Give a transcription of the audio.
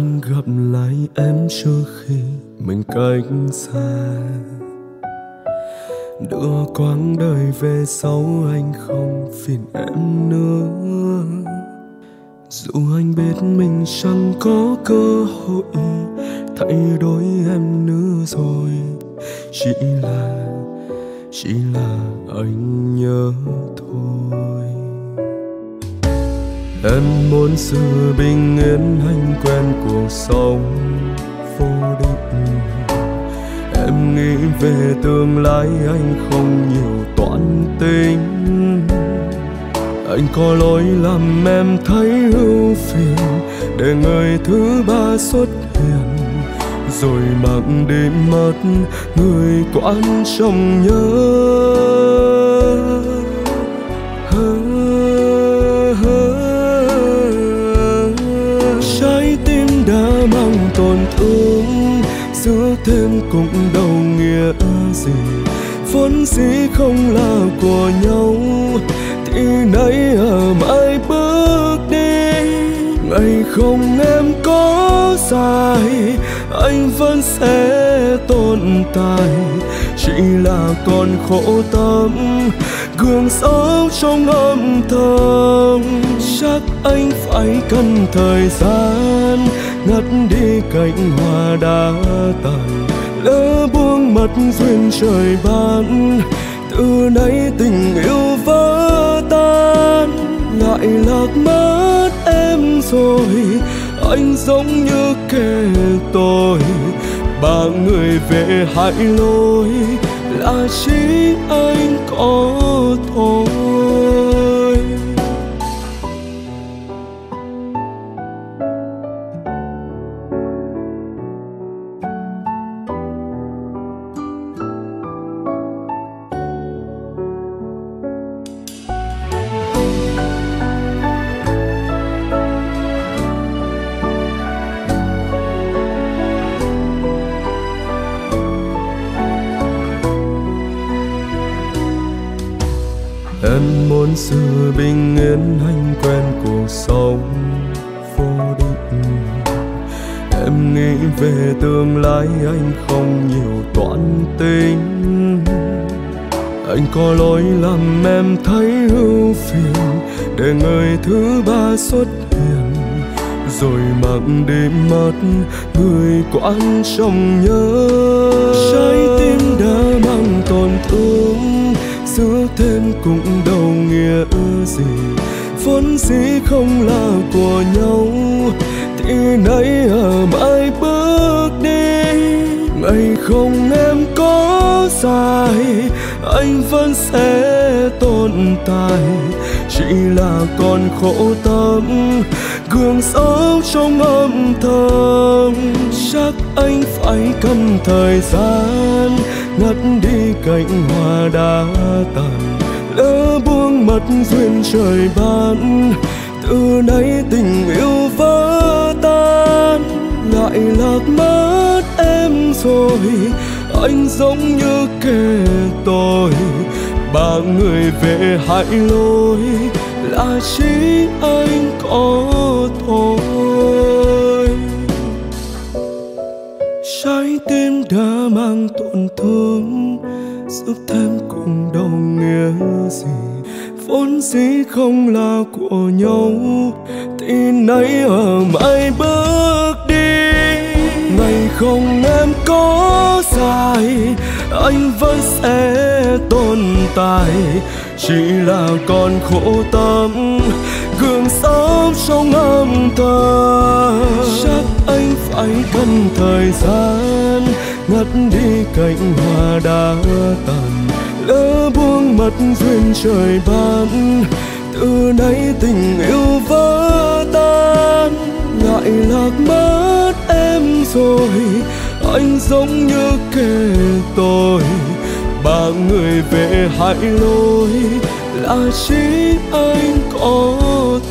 anh gặp lại em trước khi mình cách xa. Đưa quãng đời về sau anh không phiền em nữa. Dù anh biết mình chẳng có cơ hội thay đổi em nữa rồi, chỉ là anh nhớ thôi. Em muốn sự bình yên, anh quen cuộc sống vô định. Em nghĩ về tương lai anh không nhiều toan tính. Anh có lỗi làm em thấy ưu phiền, để người thứ ba xuất hiện rồi mang đi mất người quan trọng nhớ. Trái tim đã mang tổn thương, giữa thêm cũng đâu nghĩa gì. Vốn dĩ không là của nhau thì nay ở mãi bước đi. Ngày không em có dài, anh vẫn sẽ tồn tại. Chỉ là còn khổ tâm, gương xấu trong âm thầm. Chắc anh phải cần thời gian, ngắt đi cánh hoa đã tàn. Lỡ buông mất duyên trời ban, từ nay tình yêu vỡ tan. Lại lạc mất em rồi, anh giống như kẻ tôi. Ba người về hai lối, là chính anh có thôi. Em muốn sự bình yên, anh quen cuộc sống vô định. Em nghĩ về tương lai anh không nhiều toan tính. Anh có lỗi làm em thấy ưu phiền, để người thứ ba xuất hiện rồi mang đi mất người quan trọng nhớ. Trái tim đã mang tổn thương, giữ thêm cũng đâu nghĩa gì. Vốn dĩ không là của nhau thì nay ở mãi bước đi. Ngày không em có dài, anh vẫn sẽ tồn tại. Chỉ là còn khổ tâm, gương xấu trong âm thầm. Chắc anh phải cần thời gian, ngắt đi cánh hoa đã tàn. Lỡ buông mất duyên trời ban, từ nay tình yêu vỡ tan. Lại lạc mất em rồi, anh giống như kẻ tôi. Ba người về hai lối, là chỉ anh có thôi. Trái tim đã mang tổn thương, giúp thêm cũng đâu nghĩa gì. Vốn dĩ không là của nhau thì nay ở mãi bước đi. Ngày không em có dài, anh vẫn sẽ tồn tại. Chỉ là còn khổ tâm, gương xấu trong âm thầm. Chắc anh phải cần thời gian, ngắt đi cánh hoa đã tàn. Lỡ buông mất duyên trời ban, từ nay tình yêu vỡ tan. Lại lạc mất em rồi, anh giống như kẻ tôi. Ba người về hai lối, là chỉ anh có